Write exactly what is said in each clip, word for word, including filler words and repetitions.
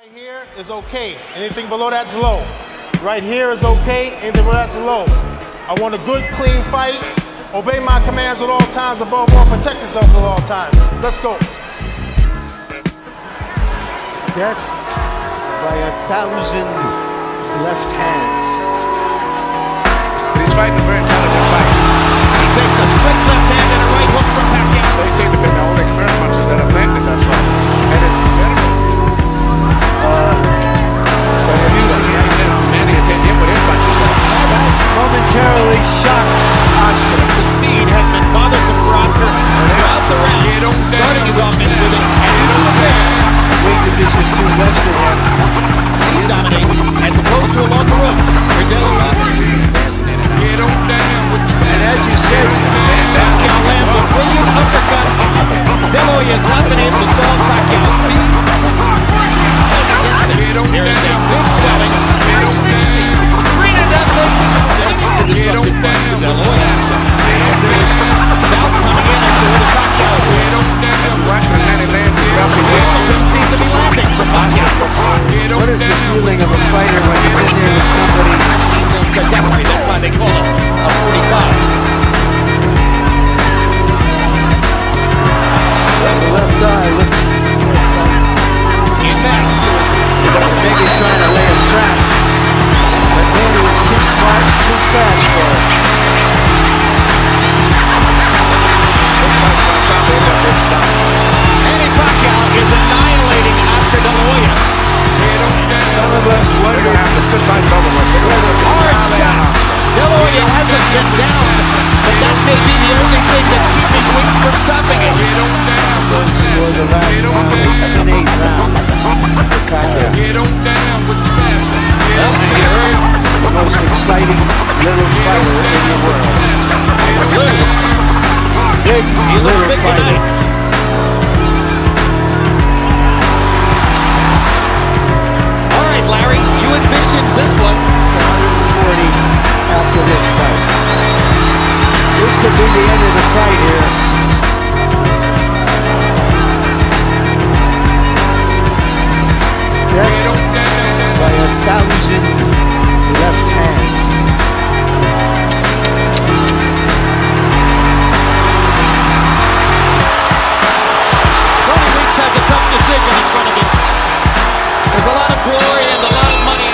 Right here is okay. Anything below that's low. Right here is okay. Anything below that's low. I want a good, clean fight. Obey my commands at all times. Above all, protect yourself at all times. Let's go. Death by a thousand left hands. But he's fighting a very intelligent fight. He takes a straight left hand and a right hook from Pacquiao. They seem to be the only clear punches that have landed thus far. And it's better. Momentarily shocked Oscar. The speed has been bothersome for Oscar throughout the round, starting his offense with it as he's over there. Weight division two west of him. Speed dominates as opposed to along the ropes. For De La Hoya. Get on down with the man. And as you said, Pacquiao lands a brilliant uppercut. De La Hoya has not been able to solve Pacquiao's speed. There is a good selling. What is the feeling of a fighter when he's in there with somebody? That's why they call it a forty-five. The left eye looks in that. Maybe trying to lay a trap, but Manny is too smart and too fast for it. Manny Pacquiao is annihilating Oscar De La Hoya. Some of us wonder hard shots. De La Hoya hasn't been down, but that may be the only thing that's keeping Wings from stopping it. Those were the last round, and eight round. The most exciting little fighter in the world. Big little fighter. This one, one forty after this fight. This could be the end of the fight here. Death by a thousand left hands. Tony Weeks has a tough decision in front of him. There's a lot of glory and a lot of money.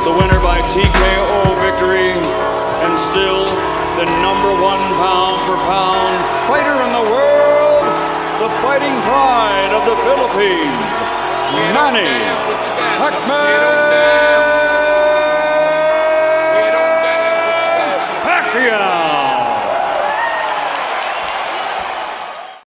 The winner by T K O victory, and still the number one pound for pound fighter in the world, the fighting pride of the Philippines, Manny Pacquiao.